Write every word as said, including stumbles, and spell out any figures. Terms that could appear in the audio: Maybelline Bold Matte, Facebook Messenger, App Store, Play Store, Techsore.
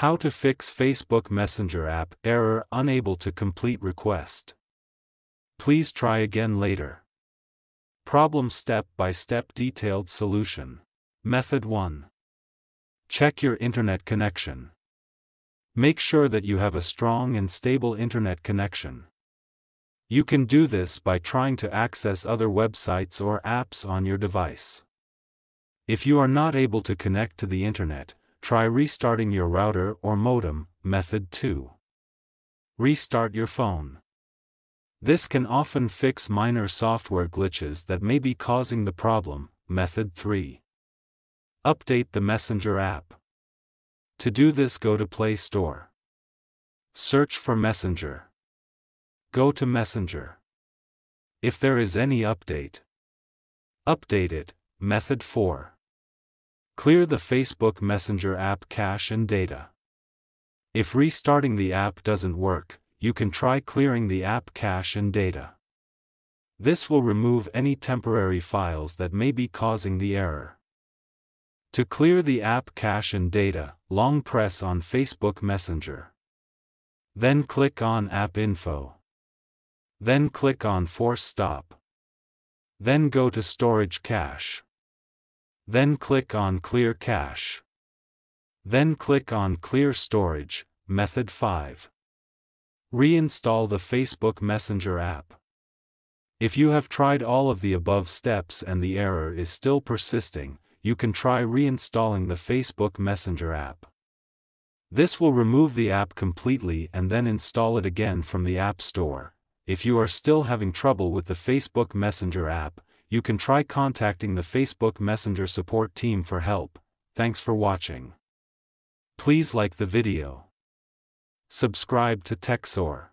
How to fix Facebook Messenger app error unable to complete request. Please try again later. Problem step-by-step detailed solution. Method one. Check your internet connection. Make sure that you have a strong and stable internet connection. You can do this by trying to access other websites or apps on your device. If you are not able to connect to the internet, try restarting your router or modem. Method two. Restart your phone. This can often fix minor software glitches that may be causing the problem. Method three. Update the Messenger app. To do this, go to Play Store. Search for Messenger. Go to Messenger. If there is any update, update it. Method four. Clear the Facebook Messenger app cache and data. If restarting the app doesn't work, you can try clearing the app cache and data. This will remove any temporary files that may be causing the error. To clear the app cache and data, long press on Facebook Messenger. Then click on App Info. Then click on Force Stop. Then go to Storage Cache. Then click on Clear Cache. Then click on Clear Storage. Method five. Reinstall the Facebook Messenger app. If you have tried all of the above steps and the error is still persisting, you can try reinstalling the Facebook Messenger app. This will remove the app completely and then install it again from the App Store. If you are still having trouble with the Facebook Messenger app, you can try contacting the Facebook Messenger support team for help. Thanks for watching. Please like the video. Subscribe to Techsore.